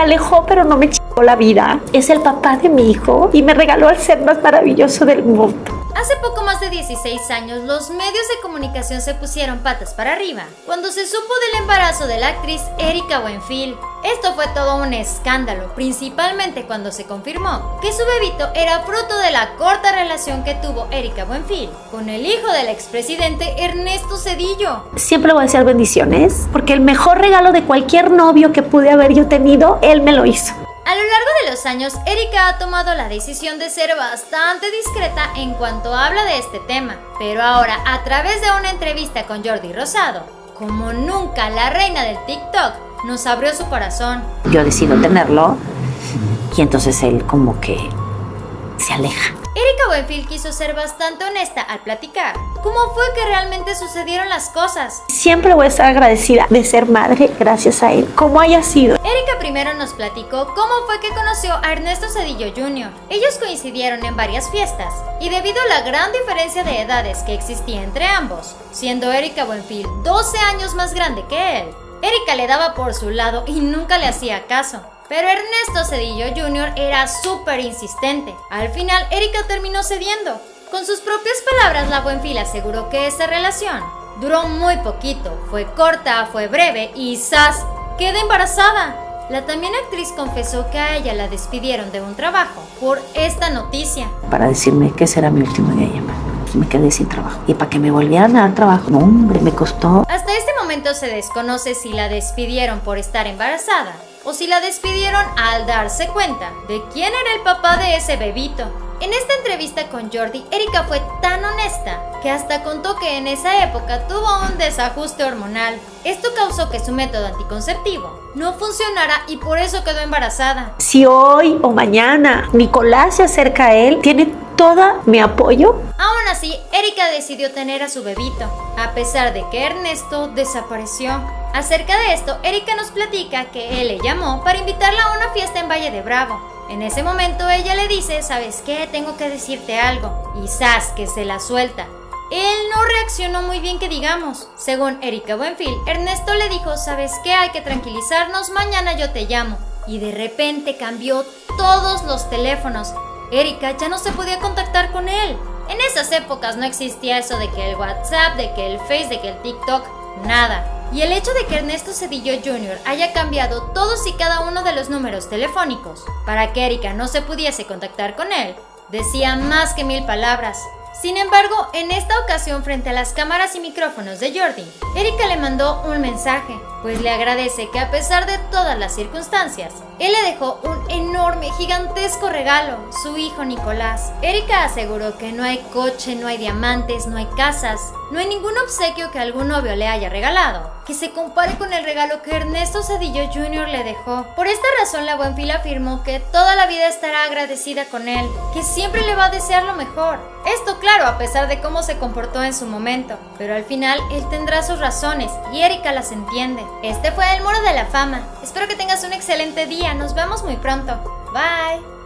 se alejó, pero no me chingó la vida. Es el papá de mi hijo y me regaló el ser más maravilloso del mundo. Hace poco más de 16 años, los medios de comunicación se pusieron patas para arriba cuando se supo del embarazo de la actriz Erika Buenfil. Esto fue todo un escándalo, principalmente cuando se confirmó que su bebito era fruto de la corta relación que tuvo Erika Buenfil con el hijo del expresidente Ernesto Zedillo. Siempre voy a decir bendiciones, porque el mejor regalo de cualquier novio que pude haber yo tenido, él me lo hizo. A lo largo de los años, Erika ha tomado la decisión de ser bastante discreta en cuanto habla de este tema, pero ahora, a través de una entrevista con Jordi Rosado, como nunca la reina del TikTok nos abrió su corazón. Yo decido tenerlo y entonces él como que se aleja. Erika Buenfil quiso ser bastante honesta al platicar cómo fue que realmente sucedieron las cosas. Siempre voy a estar agradecida de ser madre gracias a él, como haya sido. Erika primero nos platicó cómo fue que conoció a Ernesto Zedillo Jr. Ellos coincidieron en varias fiestas y debido a la gran diferencia de edades que existía entre ambos, siendo Erika Buenfil 12 años más grande que él, Erika le daba por su lado y nunca le hacía caso. Pero Ernesto Zedillo Jr. era súper insistente. Al final, Erika terminó cediendo. Con sus propias palabras, la Buenfil aseguró que esa relación duró muy poquito, fue corta, fue breve y ¡zas! ¡Queda embarazada! La también actriz confesó que a ella la despidieron de un trabajo por esta noticia. Para decirme que será mi último día allá. Me quedé sin trabajo. Y para que me volvieran a dar trabajo, no, hombre, me costó. Hasta este momento se desconoce si la despidieron por estar embarazada o si la despidieron al darse cuenta de quién era el papá de ese bebito. En esta entrevista con Jordi, Erika fue tan honesta que hasta contó que en esa época tuvo un desajuste hormonal. Esto causó que su método anticonceptivo no funcionara y por eso quedó embarazada. Si hoy o mañana Nicolás se acerca a él, tiene todo mi apoyo. Aún así, Erika decidió tener a su bebito, a pesar de que Ernesto desapareció. Acerca de esto, Erika nos platica que él le llamó para invitarla a una fiesta en Valle de Bravo. En ese momento ella le dice, ¿sabes qué? Tengo que decirte algo. Y ¡zas! Que se la suelta. Él no reaccionó muy bien que digamos. Según Erika Buenfil, Ernesto le dijo, ¿sabes qué? Hay que tranquilizarnos, mañana yo te llamo. Y de repente cambió todos los teléfonos. Erika ya no se podía contactar con él. En esas épocas no existía eso de que el WhatsApp, de que el Face, de que el TikTok, nada. Y el hecho de que Ernesto Zedillo Jr. haya cambiado todos y cada uno de los números telefónicos para que Erika no se pudiese contactar con él, decía más que mil palabras. Sin embargo, en esta ocasión frente a las cámaras y micrófonos de Jordi, Erika le mandó un mensaje, pues le agradece que a pesar de todas las circunstancias, él le dejó un enorme, gigantesco regalo, su hijo Nicolás. Erika aseguró que no hay coche, no hay diamantes, no hay casas, no hay ningún obsequio que algún novio le haya regalado que se compare con el regalo que Ernesto Zedillo Jr. le dejó. Por esta razón, la Buenfil afirmó que toda la vida estará agradecida con él, que siempre le va a desear lo mejor. Esto claro, a pesar de cómo se comportó en su momento, pero al final él tendrá sus razones y Erika las entiende. Este fue El Muro de la Fama. Espero que tengas un excelente día. Nos vemos muy pronto. Bye.